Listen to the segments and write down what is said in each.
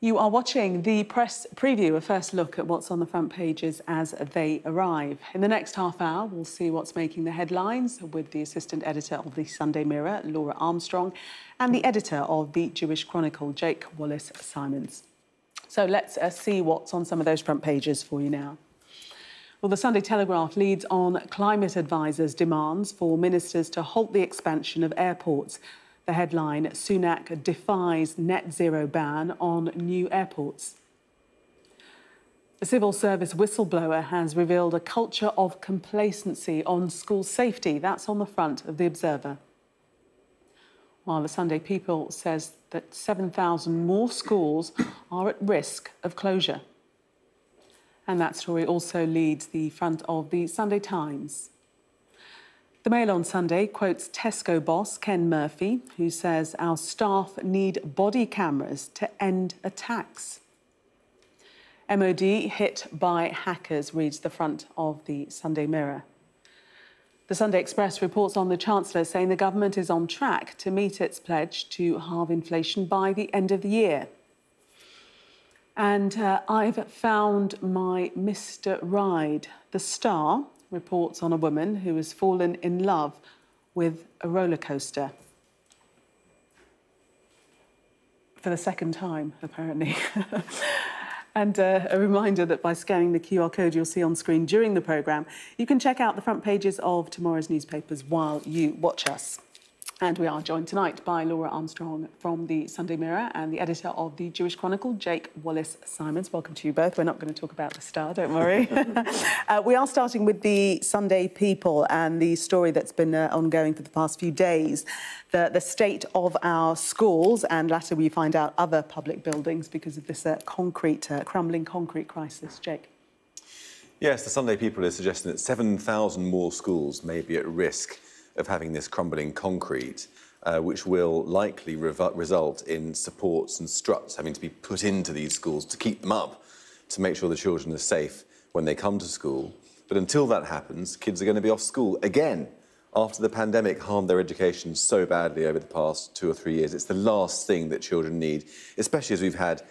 You are watching the press preview, a first look at what's on the front pages as they arrive. In the next half hour, we'll see what's making the headlines with the assistant editor of the Sunday Mirror, Laura Armstrong, and the editor of the Jewish Chronicle, Jake Wallace Simons. So let's see what's on some of those front pages for you now. Well, the Sunday Telegraph leads on climate advisers' demands for ministers to halt the expansion of airports. The headline, Sunak defies net zero ban on new airports. A civil service whistleblower has revealed a culture of complacency on school safety. That's on the front of The Observer. While the Sunday People says that 7,000 more schools are at risk of closure. And that story also leads the front of the Sunday Times. The Mail on Sunday quotes Tesco boss Ken Murphy, who says our staff need body cameras to end attacks. MOD hit by hackers reads the front of the Sunday Mirror. The Sunday Express reports on the Chancellor saying the government is on track to meet its pledge to halve inflation by the end of the year. And I've found my Mr. Ride. The Star reports on a woman who has fallen in love with a roller coaster. For the second time, apparently. And a reminder that by scanning the QR code you'll see on screen during the programme, you can check out the front pages of tomorrow's newspapers while you watch us. And we are joined tonight by Laura Armstrong from the Sunday Mirror and the editor of the Jewish Chronicle, Jake Wallace Simons. Welcome to you both. We're not going to talk about The Star, don't worry. We are starting with the Sunday People and the story that's been ongoing for the past few days, the state of our schools, and later we find out other public buildings because of this crumbling concrete crisis. Jake. Yes, the Sunday People is suggesting that 7,000 more schools may be at risk of having this crumbling concrete, which will likely result in supports and struts having to be put into these schools to keep them up, to make sure the children are safe when they come to school. But until that happens, kids are going to be off school again. After the pandemic harmed their education so badly over the past 2 or 3 years, it's the last thing that children need, especially as we've had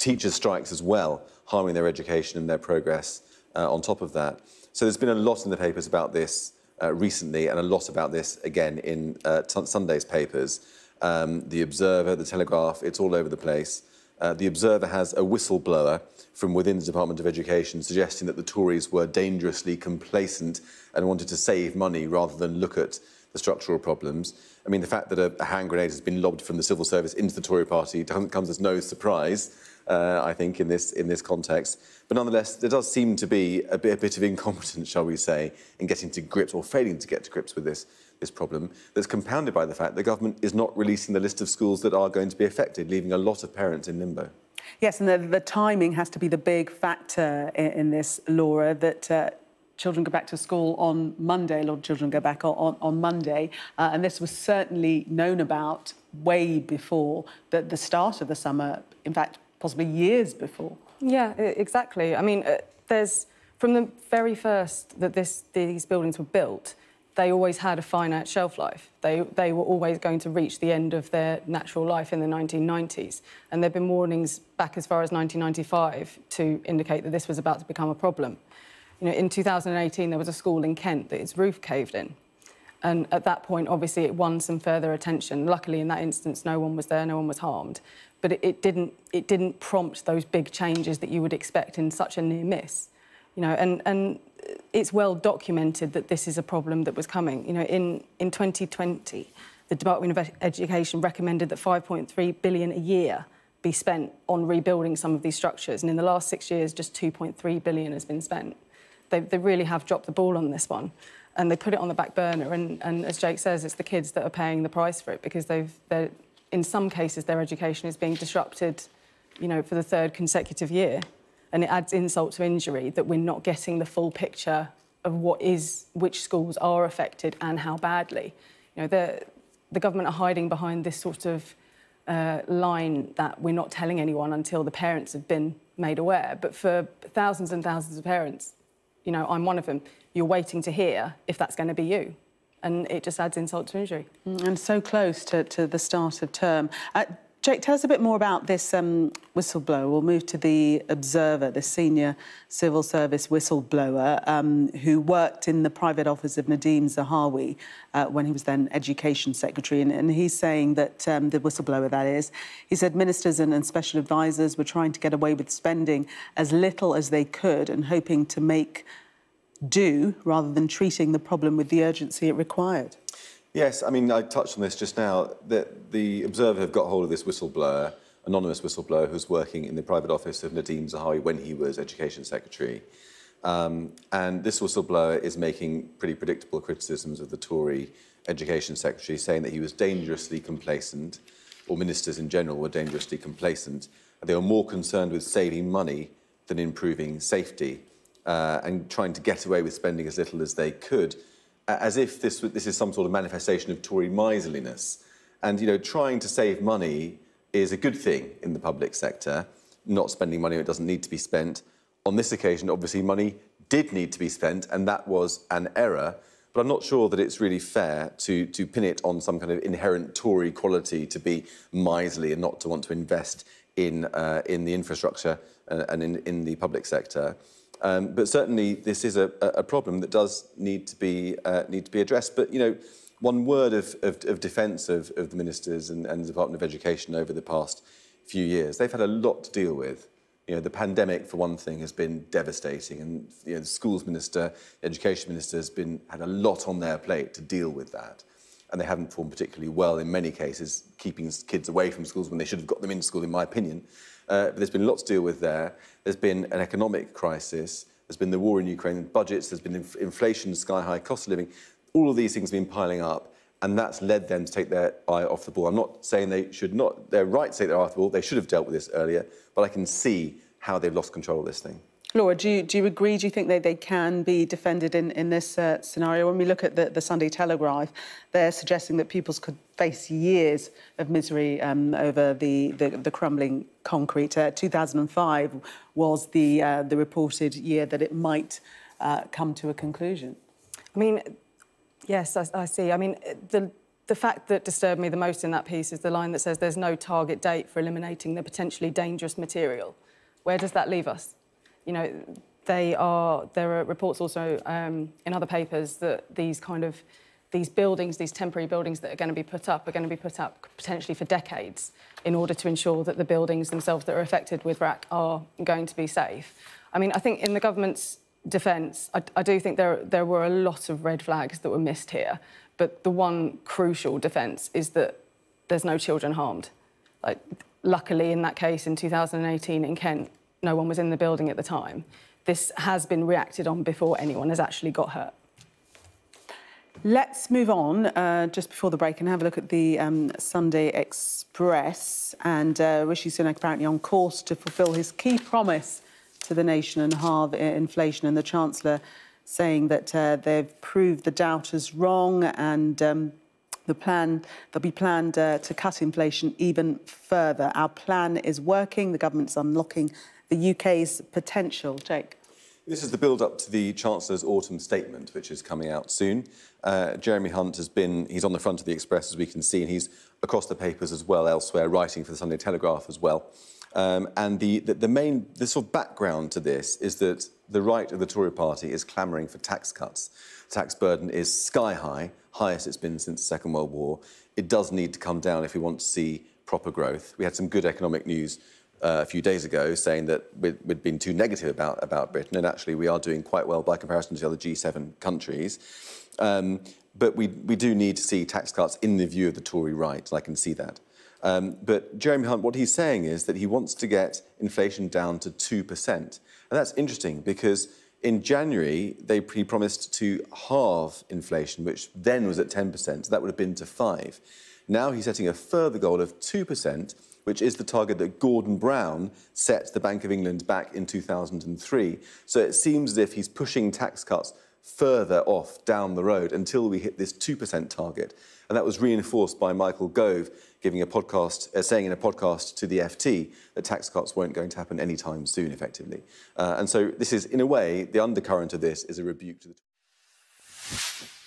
teacher strikes as well, harming their education and their progress on top of that. So there's been a lot in the papers about this recently, and a lot about this again in Sunday's papers. The Observer, The Telegraph, it's all over the place. The Observer has a whistleblower from within the Department of Education suggesting that the Tories were dangerously complacent and wanted to save money rather than look at the structural problems. I mean, the fact that a hand grenade has been lobbed from the civil service into the Tory party comes as no surprise, I think, in this context. But nonetheless, there does seem to be a bit of incompetence, shall we say, in getting to grips or failing to get to grips with this problem that's compounded by the fact the government is not releasing the list of schools that are going to be affected, leaving a lot of parents in limbo. Yes, and the timing has to be the big factor in this, Laura, that children go back to school on Monday, a lot of children go back on Monday, and this was certainly known about way before the start of the summer, in fact, possibly years before. Yeah, exactly. I mean, there's from the very first that these buildings were built, they always had a finite shelf life. They were always going to reach the end of their natural life in the 1990s. And there've been warnings back as far as 1995 to indicate that this was about to become a problem. You know, in 2018, there was a school in Kent that its roof caved in. And at that point, obviously, it won some further attention. Luckily, in that instance, no one was there, no one was harmed. But it didn't prompt those big changes that you would expect in such a near miss. You know, and it's well documented that this is a problem that was coming. You know, in 2020, the Department of Education recommended that £5.3 billion a year be spent on rebuilding some of these structures. And in the last 6 years, just £2.3 billion has been spent. They really have dropped the ball on this one. And they put it on the back burner. And as Jake says, it's the kids that are paying the price for it because they're in some cases, their education is being disrupted, you know, for the third consecutive year. And it adds insult to injury that we're not getting the full picture of which schools are affected and how badly. You know, the government are hiding behind this sort of line that we're not telling anyone until the parents have been made aware. But for thousands and thousands of parents, you know, I'm one of them, you're waiting to hear if that's going to be you. And it just adds insult to injury. And so close to the start of term. Jake, tell us a bit more about this whistleblower. We'll move to The Observer, the senior civil service whistleblower who worked in the private office of Nadhim Zahawi when he was then Education Secretary. And he's saying that, the whistleblower that is, he said ministers and special advisers were trying to get away with spending as little as they could and hoping to make do rather than treating the problem with the urgency it required. Yes, I mean, I touched on this just now, that The Observer have got hold of this whistleblower, anonymous whistleblower, who's working in the private office of Nadhim Zahawi when he was Education Secretary. And this whistleblower is making pretty predictable criticisms of the Tory Education Secretary, saying that he was dangerously complacent, or ministers in general were dangerously complacent. They were more concerned with saving money than improving safety, and trying to get away with spending as little as they could, as if this is some sort of manifestation of Tory miserliness. And, you know, trying to save money is a good thing in the public sector, not spending money that doesn't need to be spent. On this occasion, obviously, money did need to be spent, and that was an error. But I'm not sure that it's really fair to pin it on some kind of inherent Tory quality to be miserly and not to want to invest in the infrastructure and in the public sector. But certainly, this is a problem that does need to be addressed. But, you know, one word of defence of the ministers and the Department of Education over the past few years, they've had a lot to deal with. You know, the pandemic, for one thing, has been devastating, and, you know, the schools minister, the education minister, has had a lot on their plate to deal with that, and they haven't performed particularly well in many cases, keeping kids away from schools when they should have got them in school, in my opinion. But there's been lots to deal with there. There's been an economic crisis. There's been the war in Ukraine, budgets. There's been inflation, sky-high cost of living. All of these things have been piling up, and that's led them to take their eye off the ball. I'm not saying they should not. They're right to take their eye off the ball. They should have dealt with this earlier, but I can see how they've lost control of this thing. Laura, do you agree? Do you think they can be defended in this scenario? When we look at the Sunday Telegraph, they're suggesting that pupils could face years of misery over the crumbling concrete. 2005 was the reported year that it might come to a conclusion. I mean, yes, I see. I mean, the fact that disturbed me the most in that piece is the line that says there's no target date for eliminating the potentially dangerous material. Where does that leave us? You know, there are reports also in other papers that these buildings, these temporary buildings that are going to be put up are going to be put up potentially for decades in order to ensure that the buildings themselves that are affected with RAC are going to be safe. I mean, I think in the government's defence, I do think there were a lot of red flags that were missed here, but the one crucial defence is that there's no children harmed. Like, luckily, in that case in 2018 in Kent, no one was in the building at the time. This has been reacted on before anyone has actually got hurt. Let's move on just before the break and have a look at the Sunday Express. And Rishi Sunak apparently on course to fulfil his key promise to the nation and halve inflation. And the Chancellor saying that they've proved the doubters wrong, and there'll be planned to cut inflation even further. Our plan is working. The government's unlocking the UK's potential. Jake. This is the build-up to the Chancellor's autumn statement, which is coming out soon. Jeremy Hunt he's on the front of the Express, as we can see, and he's across the papers as well, elsewhere, writing for the Sunday Telegraph as well. And the sort of background to this is that the right of the Tory party is clamouring for tax cuts. The tax burden is sky-high, highest it's been since the Second World War. It does need to come down if we want to see proper growth. We had some good economic news a few days ago, saying that we'd been too negative about Britain, and actually we are doing quite well by comparison to the other G7 countries. But we do need to see tax cuts in the view of the Tory right, and I can see that. But Jeremy Hunt, what he's saying is that he wants to get inflation down to 2%. And that's interesting because in January, he promised to halve inflation, which then was at 10%, so that would have been to 5%. Now he's setting a further goal of 2%, which is the target that Gordon Brown set the Bank of England back in 2003. So it seems as if he's pushing tax cuts further off down the road until we hit this 2% target. And that was reinforced by Michael Gove saying in a podcast to the FT that tax cuts weren't going to happen anytime soon, effectively. And so this is, in a way, the undercurrent of this is a rebuke to the...